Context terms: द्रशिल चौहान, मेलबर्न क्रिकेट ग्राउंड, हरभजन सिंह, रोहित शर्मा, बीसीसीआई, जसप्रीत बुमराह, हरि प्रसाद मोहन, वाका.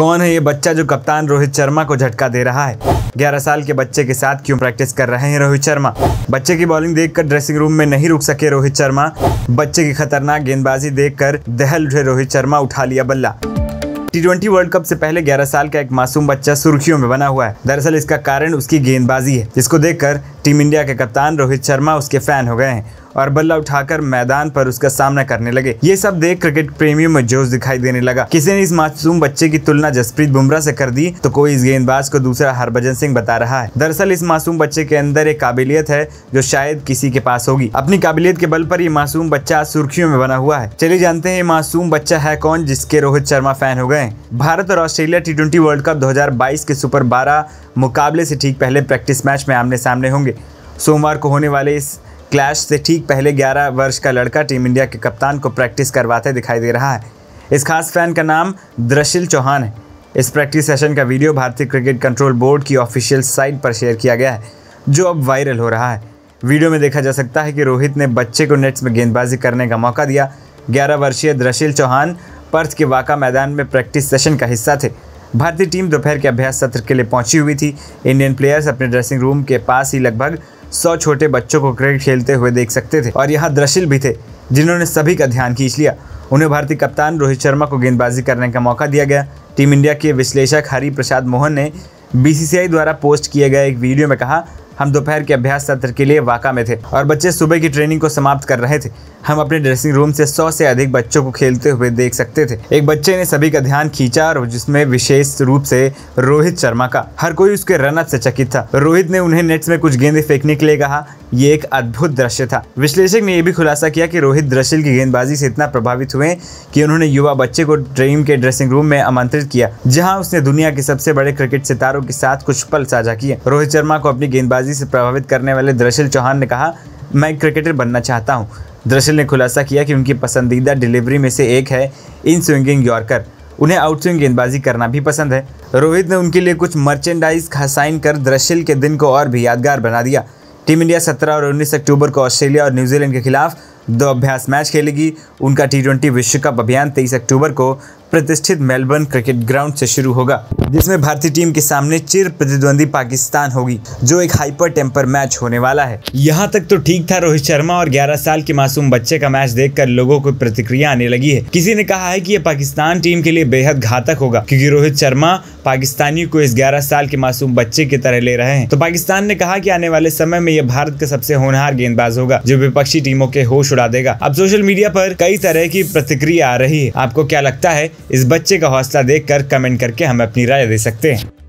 कौन है ये बच्चा जो कप्तान रोहित शर्मा को झटका दे रहा है? 11 साल के बच्चे के साथ क्यों प्रैक्टिस कर रहे हैं रोहित शर्मा? बच्चे की बॉलिंग देखकर ड्रेसिंग रूम में नहीं रुक सके रोहित शर्मा। बच्चे की खतरनाक गेंदबाजी देखकर दहल उठे रोहित शर्मा, उठा लिया बल्ला। टी20 वर्ल्ड कप से पहले 11 साल का एक मासूम बच्चा सुर्खियों में बना हुआ है। दरअसल इसका कारण उसकी गेंदबाजी है, जिसको देखकर टीम इंडिया के कप्तान रोहित शर्मा उसके फैन हो गए हैं और बल्ला उठाकर मैदान पर उसका सामना करने लगे। ये सब देख क्रिकेट प्रेमियों में जोश दिखाई देने लगा। किसी ने इस मासूम बच्चे की तुलना जसप्रीत बुमराह से कर दी तो कोई इस गेंदबाज को दूसरा हरभजन सिंह बता रहा है। दरअसल इस मासूम बच्चे के अंदर एक काबिलियत है जो शायद किसी के पास होगी। अपनी काबिलियत के बल पर ये मासूम बच्चा सुर्खियों में बना हुआ है। चलिए जानते हैं ये मासूम बच्चा है कौन, जिसके रोहित शर्मा फैन हो गए। भारत और ऑस्ट्रेलिया टी20 वर्ल्ड कप 2022 के सुपर 12 मुकाबले से ठीक पहले प्रैक्टिस मैच में आमने सामने होंगे। सोमवार को होने वाले इस क्लैश से ठीक पहले 11 वर्ष का लड़का टीम इंडिया के कप्तान को प्रैक्टिस करवाते दिखाई दे रहा है। इस खास फैन का नाम द्रशिल चौहान है। इस प्रैक्टिस सेशन का वीडियो भारतीय क्रिकेट कंट्रोल बोर्ड की ऑफिशियल साइट पर शेयर किया गया है, जो अब वायरल हो रहा है। वीडियो में देखा जा सकता है कि रोहित ने बच्चे को नेट्स में गेंदबाजी करने का मौका दिया। 11 वर्षीय द्रशिल चौहान पर्थ के वाका मैदान में प्रैक्टिस सेशन का हिस्सा थे। भारतीय टीम दोपहर के अभ्यास सत्र के लिए पहुंची हुई थी। इंडियन प्लेयर्स अपने ड्रेसिंग रूम के पास ही लगभग 100 छोटे बच्चों को क्रिकेट खेलते हुए देख सकते थे और यहाँ द्रशिल भी थे, जिन्होंने सभी का ध्यान खींच लिया। उन्हें भारतीय कप्तान रोहित शर्मा को गेंदबाजी करने का मौका दिया गया। टीम इंडिया के विश्लेषक हरि प्रसाद मोहन ने बीसीसीआई द्वारा पोस्ट किए गए एक वीडियो में कहा, हम दोपहर के अभ्यास सत्र के लिए वाका में थे और बच्चे सुबह की ट्रेनिंग को समाप्त कर रहे थे। हम अपने ड्रेसिंग रूम से 100 से अधिक बच्चों को खेलते हुए देख सकते थे। एक बच्चे ने सभी का ध्यान खींचा और जिसमें विशेष रूप से रोहित शर्मा का। हर कोई उसके रनअप से चकित था। रोहित ने उन्हें नेट्स में कुछ गेंदें फेंकने के लिए कहा। ये एक अद्भुत दृश्य था। विश्लेषक ने यह भी खुलासा किया कि रोहित द्रशिल की गेंदबाजी से इतना प्रभावित हुए कि उन्होंने युवा बच्चे को ड्रीम के ड्रेसिंग रूम में आमंत्रित किया, जहां उसने दुनिया के सबसे बड़े क्रिकेट सितारों के साथ कुछ पल साझा किए। रोहित शर्मा को अपनी गेंदबाजी से प्रभावित करने वाले द्रशिल चौहान ने कहा, मैं क्रिकेटर बनना चाहता हूँ। द्रशिल ने खुलासा किया कि उनकी पसंदीदा डिलीवरी में से एक है इन स्विंगिंग यॉर्कर। उन्हें आउटस्विंग गेंदबाजी करना भी पसंद है। रोहित ने उनके लिए कुछ मर्चेंडाइज साइन कर द्रशिल के दिन को और भी यादगार बना दिया। टीम इंडिया 17 और 19 अक्टूबर को ऑस्ट्रेलिया और न्यूजीलैंड के खिलाफ 2 अभ्यास मैच खेलेगी। उनका टी20 विश्व कप अभियान 23 अक्टूबर को प्रतिष्ठित मेलबर्न क्रिकेट ग्राउंड से शुरू होगा, जिसमें भारतीय टीम के सामने चिर प्रतिद्वंदी पाकिस्तान होगी, जो एक हाइपर टेम्पर मैच होने वाला है। यहाँ तक तो ठीक था, रोहित शर्मा और 11 साल के मासूम बच्चे का मैच देखकर लोगों को प्रतिक्रिया आने लगी है। किसी ने कहा है कि यह पाकिस्तान टीम के लिए बेहद घातक होगा, क्योंकि रोहित शर्मा पाकिस्तानियों को इस 11 साल के मासूम बच्चे की तरह ले रहे हैं। तो पाकिस्तान ने कहा कि आने वाले समय में यह भारत का सबसे होनहार गेंदबाज होगा, जो विपक्षी टीमों के होश उड़ा देगा। अब सोशल मीडिया पर कई तरह की प्रतिक्रिया आ रही है। आपको क्या लगता है? इस बच्चे का हौसला देखकर कमेंट करके हमें अपनी राय दे सकते हैं।